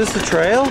this the trail?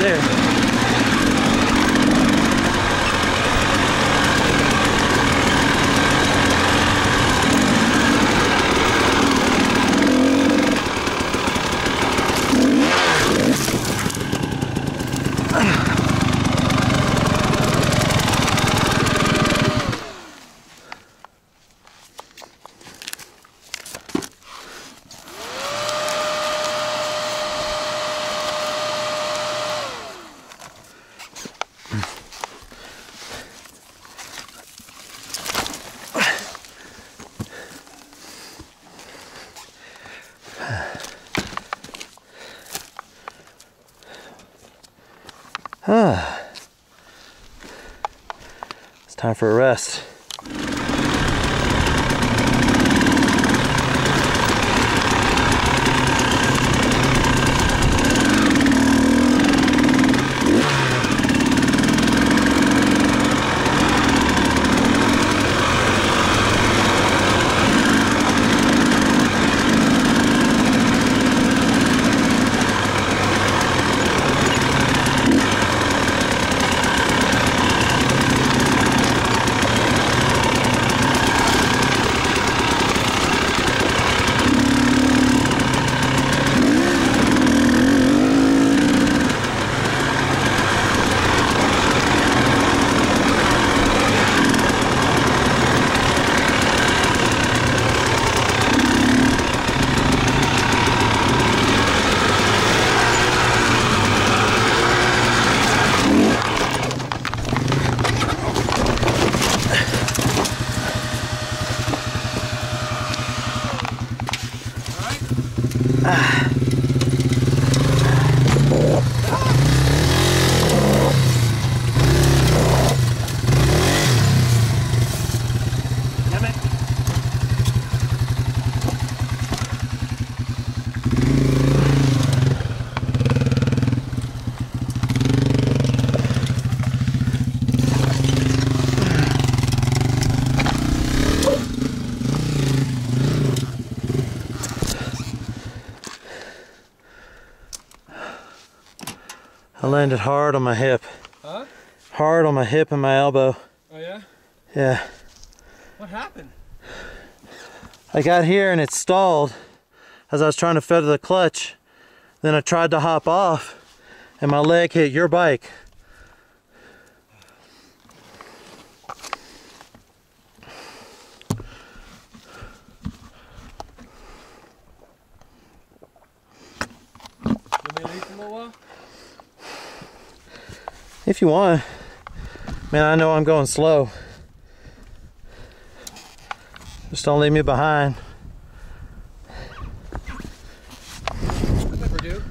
there. It's time for a rest. I landed hard on my hip. Huh? Hard on my hip and my elbow. Oh yeah? Yeah. What happened? I got here and it stalled as I was trying to feather the clutch. Then I tried to hop off and my leg hit your bike. Let me leave for a little while? If you want. Man, I know I'm going slow. Just don't leave me behind. I never do.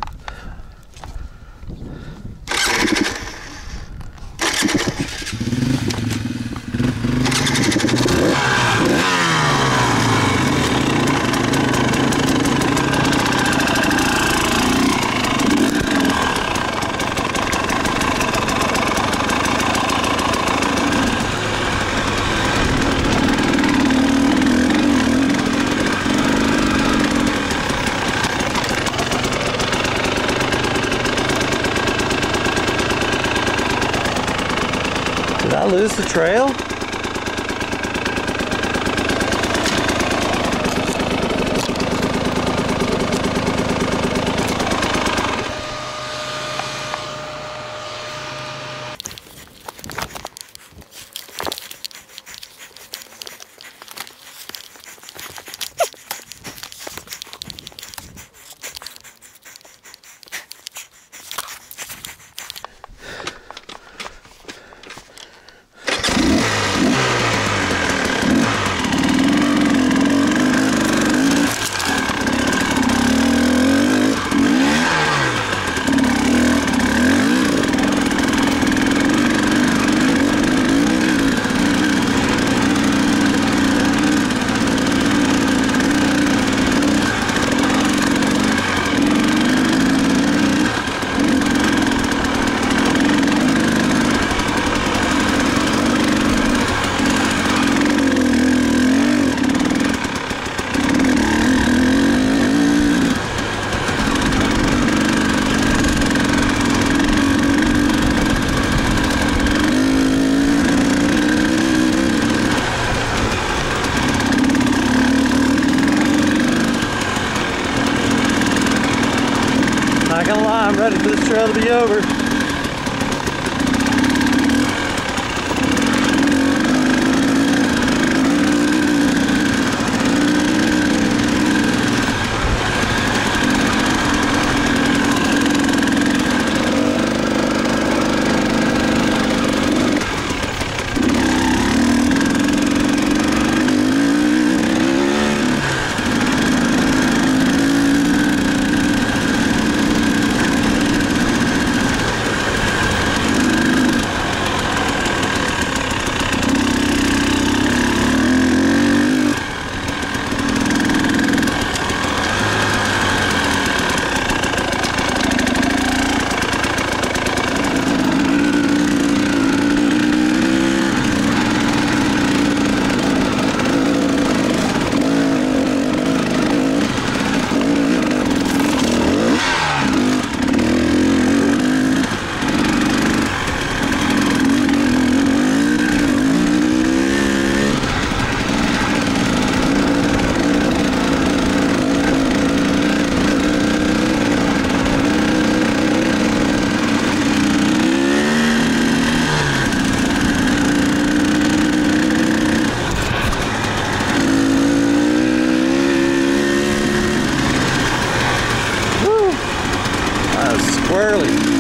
Did I lose the trail? in line, ready for this trail to be over. Squarely.